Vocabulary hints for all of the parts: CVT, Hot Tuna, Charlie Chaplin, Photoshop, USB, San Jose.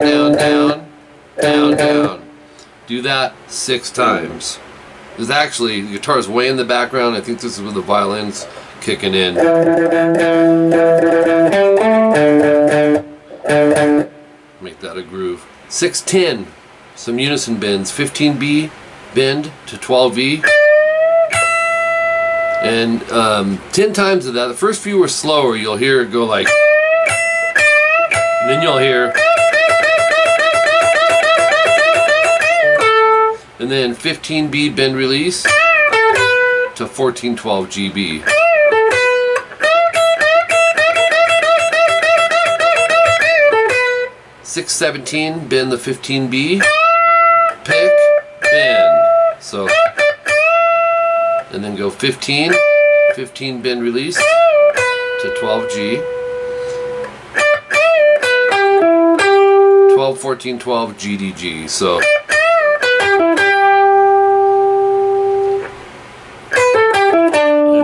Down, down, down, down. Do that 6 times. There's actually, the guitar's way in the background. I think this is where the violin's kicking in. Make that a groove. 6-10, some unison bends. 15B, bend to 12B. And 10 times of that. The first few were slower. You'll hear it go like, and then you'll hear, and then 15B bend release to 1412 GB. Six 17 bend the 15B, pick, bend. So, and then go 15 bend release to 12G, 12, 14, 12 GDG. So.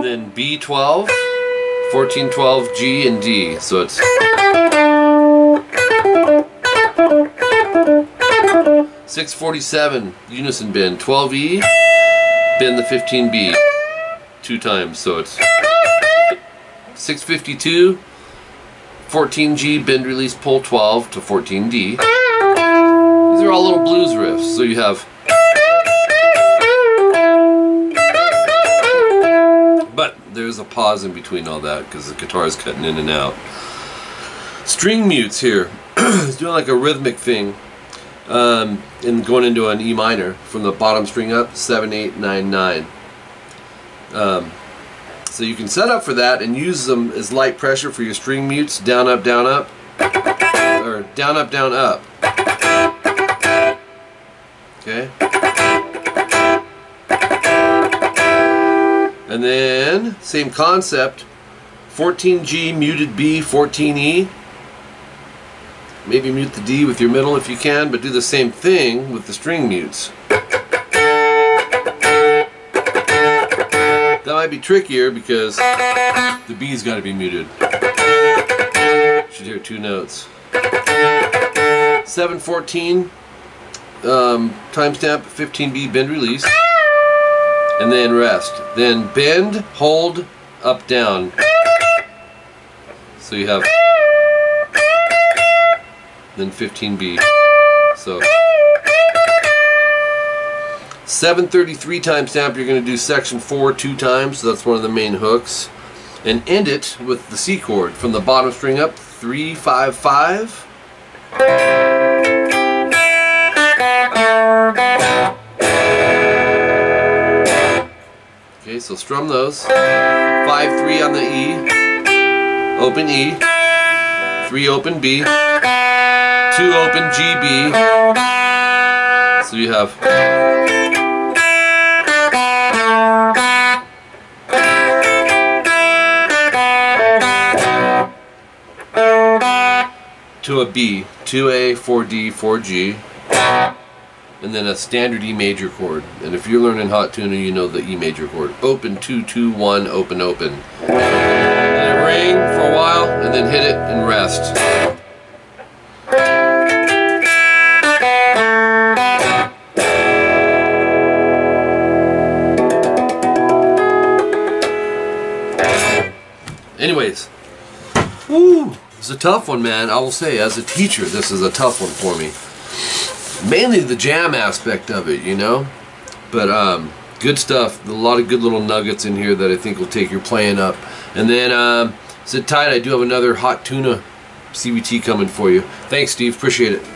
And B12, 1412, G and D. So it's, it's 647 unison bend, 12E, bend the 15B 2 times. So it's 652, 14G, bend release, pull 12 to 14D. These are all little blues riffs. So you have. But there's a pause in between all that because the guitar is cutting in and out. String mutes here. It's doing like a rhythmic thing, and going into an E minor from the bottom string up, 7, 8, 9, 9. So you can set up for that and use them as light pressure for your string mutes. Down, up, down, up, or down, up, down, up. Okay. And then, same concept, 14G, muted B, 14E. Maybe mute the D with your middle if you can, but do the same thing with the string mutes. That might be trickier because the B's got to be muted. You should hear 2 notes. 7-14, timestamp, 15B, bend release. And then rest. Then bend, hold, up, down. So you have, then 15B. So 7:33 timestamp. You're going to do section 4 2 times. So that's one of the main hooks, and end it with the C chord from the bottom string up. 3-5-5. Okay, so strum those. 5-3 on the E, open E, 3 open B, 2 open G B. So you have, to a B, 2A, 4D, 4G. And then a standard E major chord. And if you're learning Hot Tuna, you know the E major chord. Open 2, 2, 1, open, open. And it ring for a while, and then hit it and rest. Anyways, woo, it's a tough one, man. I will say, as a teacher, this is a tough one for me. Mainly the jam aspect of it, you know, but good stuff. A lot of good little nuggets in here that I think will take your playing up. And then sit tight, I do have another Hot Tuna CVT coming for you. Thanks, Steve, appreciate it.